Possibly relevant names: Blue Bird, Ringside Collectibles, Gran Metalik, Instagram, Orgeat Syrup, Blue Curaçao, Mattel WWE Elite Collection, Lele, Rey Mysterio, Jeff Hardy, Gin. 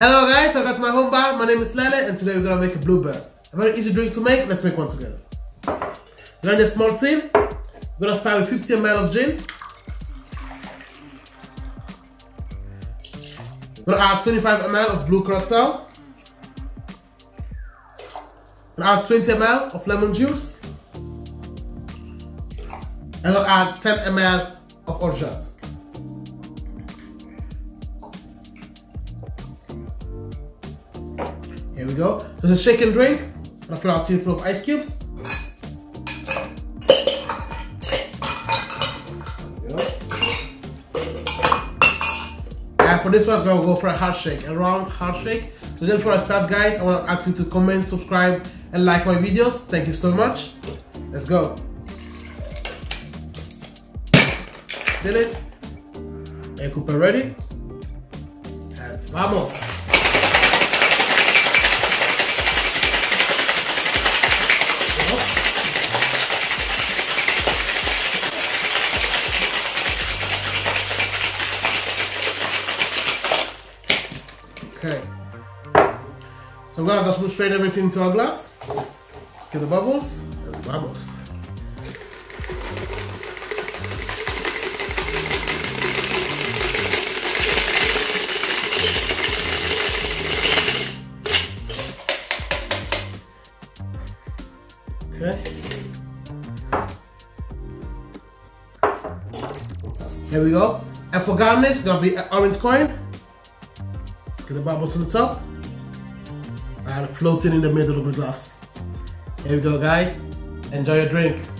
Hello guys, welcome to my home bar. My name is Lele and today we're gonna make a Blue Bird. A very easy drink to make, let's make one together. We're gonna need a small tin. We're gonna start with 50 ml of gin. We're gonna add 25 ml of Blue Curaçao. We're gonna add 20 ml of lemon juice. And we're gonna add 10 ml of orgeat. Here we go. So it's a shake and drink. I'm gonna fill our tin full of ice cubes. And for this one, we're gonna go for a hard shake, a round hard shake. So just before I start, guys, I wanna ask you to comment, subscribe, and like my videos. Thank you so much. Let's go. Seal it. And cup ready. And vamos. Okay, so I'm gonna just straight everything into our glass. Let's get the bubbles and the bubbles. Okay, there we go. And for garnish, there'll be an orange coin. Get the bubbles on the top and floating in the middle of the glass. Here we go, guys. Enjoy your drink.